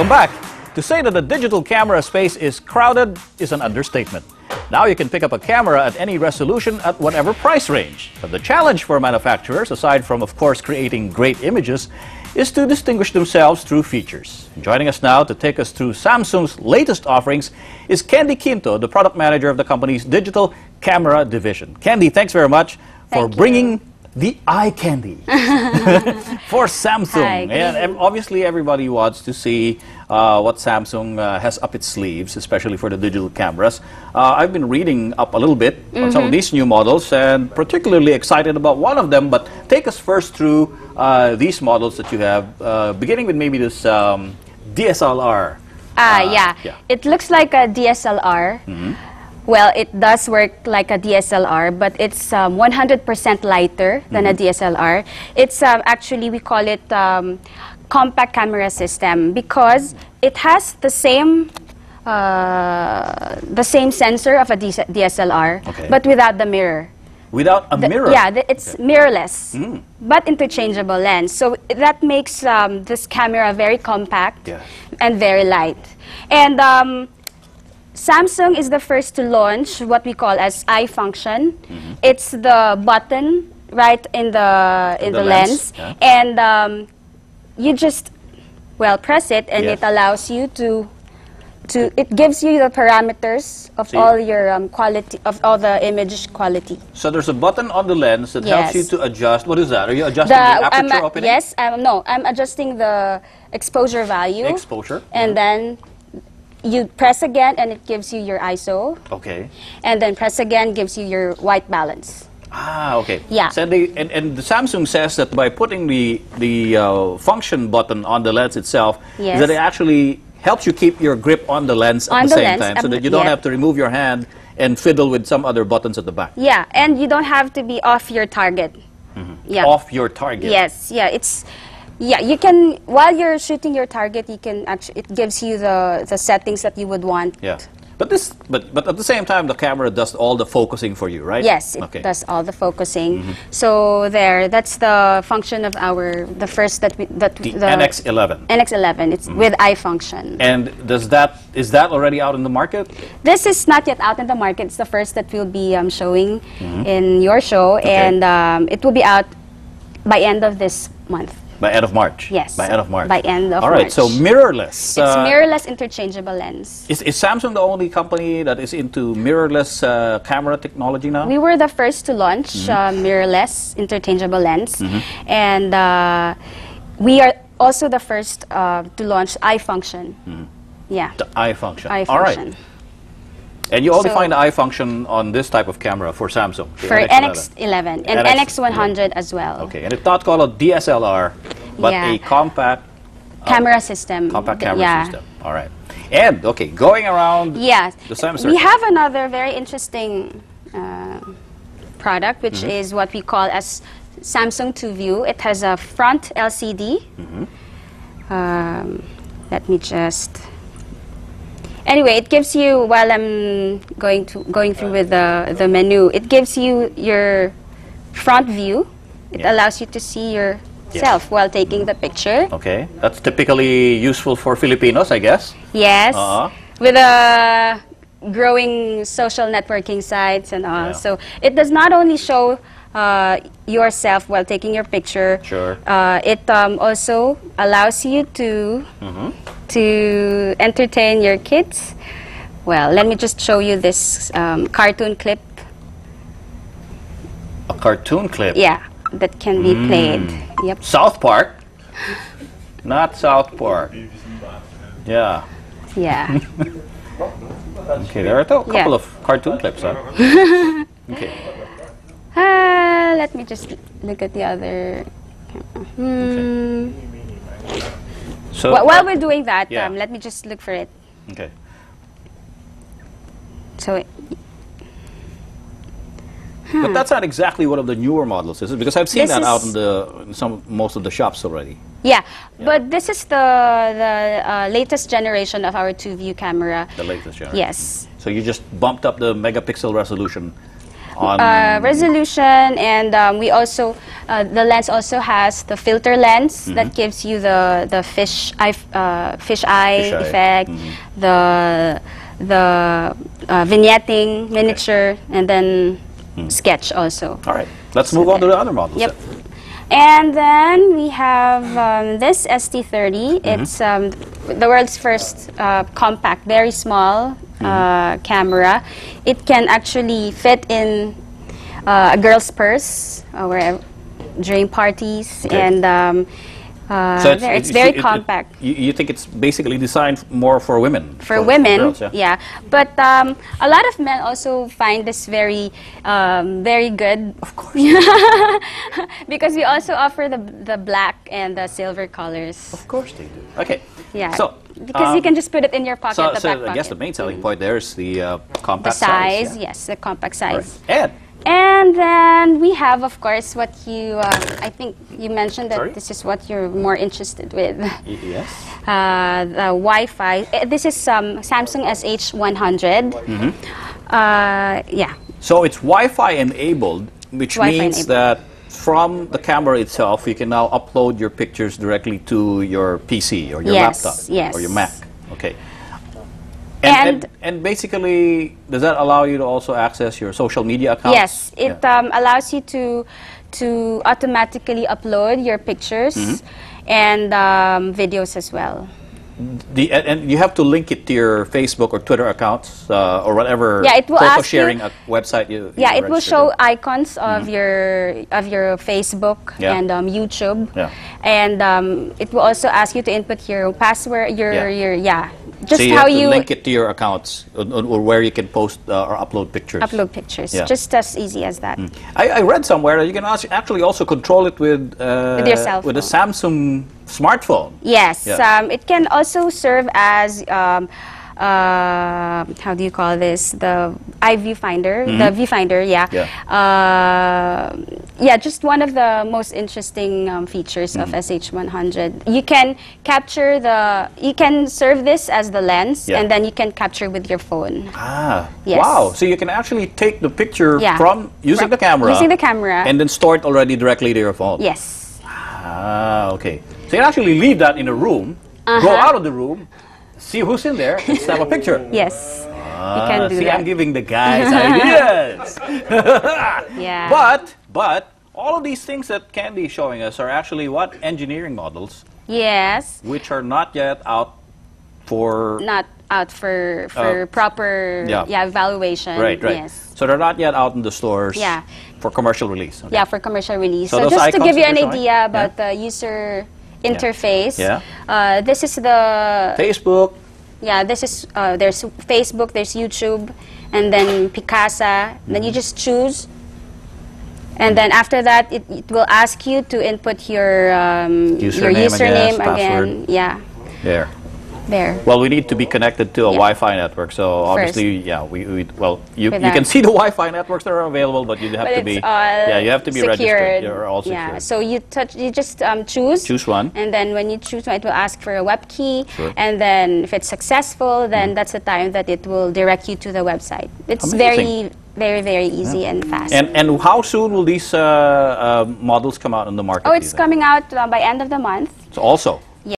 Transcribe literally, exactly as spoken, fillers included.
Welcome back! To say that the digital camera space is crowded is an understatement. Now you can pick up a camera at any resolution at whatever price range. But the challenge for manufacturers, aside from of course creating great images, is to distinguish themselves through features. Joining us now to take us through Samsung's latest offerings is Candy Quinto, the product manager of the company's digital camera division. Candy, thanks very much for Thank bringing you. the eye candy for Samsung. Hi, and obviously everybody wants to see uh, what Samsung uh, has up its sleeves, especially for the digital cameras. Uh, I've been reading up a little bit mm-hmm. on some of these new models and particularly excited about one of them, but take us first through uh, these models that you have, uh, beginning with maybe this um, D S L R. Ah, uh, yeah. yeah. It looks like a D S L R. Mm-hmm. Well, it does work like a D S L R, but it's um, one hundred percent lighter than mm-hmm. a D S L R. It's um, actually, we call it um, compact camera system because it has the same uh, the same sensor of a D S L R, okay. but without the mirror. Without a the, mirror? Yeah, the, it's okay. mirrorless, mm. but interchangeable lens. So that makes um, this camera very compact yeah. and very light. And um, Samsung is the first to launch what we call as iFunction. Mm-hmm. It's the button right in the in, in the, the lens, lens. Yeah. and um, you just well press it, and yes. it allows you to to it gives you the parameters of See. all your um, quality of all the image quality. So there's a button on the lens that yes. helps you to adjust. What is that? Are you adjusting the, the aperture? I'm opening? Yes. Um, no, I'm adjusting the exposure value. Exposure. And mm-hmm. then. You press again and it gives you your I S O. Okay. And then press again gives you your white balance. Ah, okay. Yeah. So they, and, and the Samsung says that by putting the, the uh, function button on the lens itself, yes. that it actually helps you keep your grip on the lens at on the, the same lens, time so um, that you don't yeah. have to remove your hand and fiddle with some other buttons at the back. Yeah, and you don't have to be off your target. Mm-hmm. Yeah. Off your target. Yes, yeah. It's... Yeah, you can, while you're shooting your target, you can actually, it gives you the, the settings that you would want. Yeah, but this, but, but at the same time, the camera does all the focusing for you, right? Yes, it okay. does all the focusing. Mm-hmm. So there, that's the function of our, the first that we, that the, the N X eleven. N X eleven, it's mm-hmm. with iFunction. And does that, is that already out in the market? This is not yet out in the market. It's the first that we'll be um, showing mm-hmm. in your show, okay. and um, it will be out by end of this month. By end of March? Yes. By end of March. By end of March. All right, March. So mirrorless. It's uh, mirrorless interchangeable lens. Is, is Samsung the only company that is into mirrorless uh, camera technology now? We were the first to launch mm-hmm. uh, mirrorless interchangeable lens. Mm-hmm. And uh, we are also the first uh, to launch iFunction. Mm-hmm. Yeah. The iFunction. iFunction. All right. And you only so find the iFunction on this type of camera for Samsung. For N X eleven and N X one hundred as well. Okay, and it's not called a D S L R, but yeah. a compact uh, camera system. Compact camera yeah. system. All right. And okay, going around yeah. the Samsung. We have another very interesting uh, product, which mm-hmm. is what we call as Samsung two view. It has a front L C D. Mm-hmm. um, let me just. Anyway, it gives you, while I'm going to going through with the, the menu, it gives you your front view. It yeah. allows you to see yourself yes. while taking the picture. Okay. That's typically useful for Filipinos, I guess. Yes. Uh-huh. With a growing social networking sites and all. Yeah. So it does not only show uh, yourself while taking your picture. Sure. Uh, it um, also allows you to... Mm-hmm. to entertain your kids. Well, let me just show you this um, cartoon clip. A cartoon clip? Yeah, that can be mm. played. Yep. South Park? Not South Park. Yeah. Yeah. Okay, there are a couple yeah. of cartoon clips, huh? Okay. Uh, let me just look at the other. Hmm. Okay. So well, while we're doing that, yeah. um, let me just look for it. Okay. So, it, huh. but that's not exactly one of the newer models, is it? Because I've seen this that out in the in some most of the shops already. Yeah, yeah. But this is the the uh, latest generation of our two view camera. The latest generation. Yes. So you just bumped up the megapixel resolution. uh, resolution, and um, we also uh, the lens also has the filter lens mm-hmm. that gives you the the fish eye uh, fish eye fish effect, eye. Mm-hmm. the the uh, vignetting miniature, okay. and then mm-hmm. sketch also. All right, let's so move on to the other models. Yep. Then. And then we have um, this S T thirty. Mm-hmm. It's um, the world's first uh, compact, very small mm-hmm. uh, camera. It can actually fit in uh, a girl's purse uh, wherever, during parties. Okay. And um, uh, so it's, it's, it's very it, compact. It, it, you think it's basically designed more for women? For, for women, for girls, yeah. yeah. But um, a lot of men also find this very, um, very good. Of course. Because we also offer the the black and the silver colors. Of course they do. Okay. Yeah. So because um, you can just put it in your pocket. So, the so back I pocket. guess the main selling mm-hmm. point there is the uh, compact the size. size yeah. Yes, the compact size. Right. And and then we have, of course, what you. Uh, I think you mentioned that Sorry? this is what you're more interested with. Y yes. Uh, the Wi-Fi. Uh, this is um, Samsung S H one hundred. Mm-hmm. Uh, yeah. So it's Wi-Fi enabled, which Wi-Fi means enabled. that. From the camera itself, you can now upload your pictures directly to your P C or your yes, laptop yes. or your Mac. Okay. And, and, and, and basically, does that allow you to also access your social media accounts? Yes, it yeah. um, allows you to, to automatically upload your pictures mm-hmm. and um, videos as well. The, and you have to link it to your Facebook or Twitter accounts uh, or whatever yeah, it will photo sharing you, a website you, you yeah it will show to. icons of mm-hmm. your of your Facebook yeah. and um, YouTube yeah. and um, it will also ask you to input your password your yeah, your, yeah just so you how have to you link it to your accounts or, or where you can post uh, or upload pictures upload pictures yeah. just as easy as that. Mm. I, I read somewhere that you can actually also control it with uh, with, your cell phone. with a Samsung smartphone. Yes, yes. Um, it can also serve as um, uh, how do you call this? The iViewfinder, mm-hmm. the viewfinder. Yeah, yeah. Uh, yeah. Just one of the most interesting um, features mm-hmm. of S H one hundred. You can capture the. You can serve this as the lens, yeah. and then you can capture with your phone. Ah, yes. Wow! So you can actually take the picture yeah. from using from the camera, using the camera, and then store it already directly to your phone. Yes. Ah, okay. So you can actually leave that in a room, uh-huh. go out of the room, see who's in there, and snap a picture. Yes, ah, you can do see, that. See, I'm giving the guys ideas. yeah. But, but, all of these things that Candy is showing us are actually what? Engineering models. Yes. Which are not yet out for... Not out for, for uh, proper yeah. Yeah, evaluation. Right, right. Yes. So they're not yet out in the stores. Yeah. For commercial release. Okay. Yeah, for commercial release. So, so just to give you an idea about yeah. the user... interface. Yeah. Uh, this is the Facebook. Yeah, this is uh, there's Facebook, there's YouTube, and then Picasa. Mm-hmm. Then you just choose, and then after that, it, it will ask you to input your um, username, your username guess, again. Password. Yeah. There. There. Well, we need to be connected to a yeah. Wi-Fi network, so obviously, First. yeah, we, we well, you, you can see the Wi-Fi networks that are available, but you have but to be yeah, you have to be secured. registered. You're all secured. Yeah, so you touch, you just um, choose choose one, and then when you choose one, it will ask for a web key, sure. and then if it's successful, then mm. that's the time that it will direct you to the website. It's Amazing. very. Very, very easy yeah. and fast. And, and how soon will these uh, uh, models come out in the market? Oh, it's coming out uh, by end of the month. So also,